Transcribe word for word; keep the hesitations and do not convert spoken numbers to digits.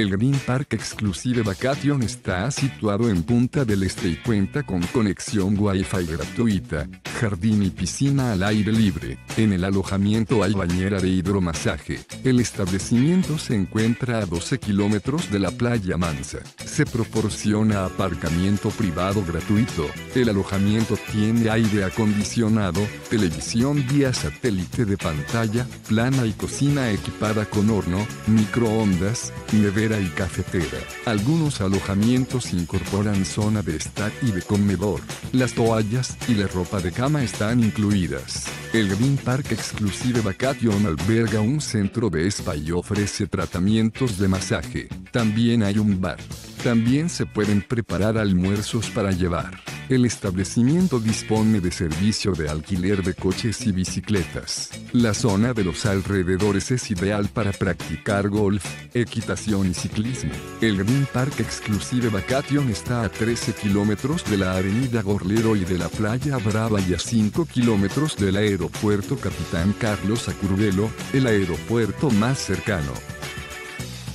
El Green Park Exclusive Vacation está situado en Punta del Este y cuenta con conexión Wi-Fi gratuita, jardín y piscina al aire libre. En el alojamiento hay bañera de hidromasaje. El establecimiento se encuentra a doce kilómetros de la Playa Mansa. Se proporciona aparcamiento privado gratuito. El alojamiento tiene aire acondicionado, televisión vía satélite de pantalla plana y cocina equipada con horno, microondas, nevera y cafetera. Algunos alojamientos incorporan zona de estar y de comedor. Las toallas y la ropa de cama están incluidas. El Green Park Exclusive Vacation alberga un centro de spa y ofrece tratamientos de masaje. También hay un bar. También se pueden preparar almuerzos para llevar. El establecimiento dispone de servicio de alquiler de coches y bicicletas. La zona de los alrededores es ideal para practicar golf, equitación y ciclismo. El Green Park Exclusive Vacation está a trece kilómetros de la Avenida Gorlero y de la Playa Brava y a cinco kilómetros del aeropuerto Capitán Carlos Acuñedo, el aeropuerto más cercano.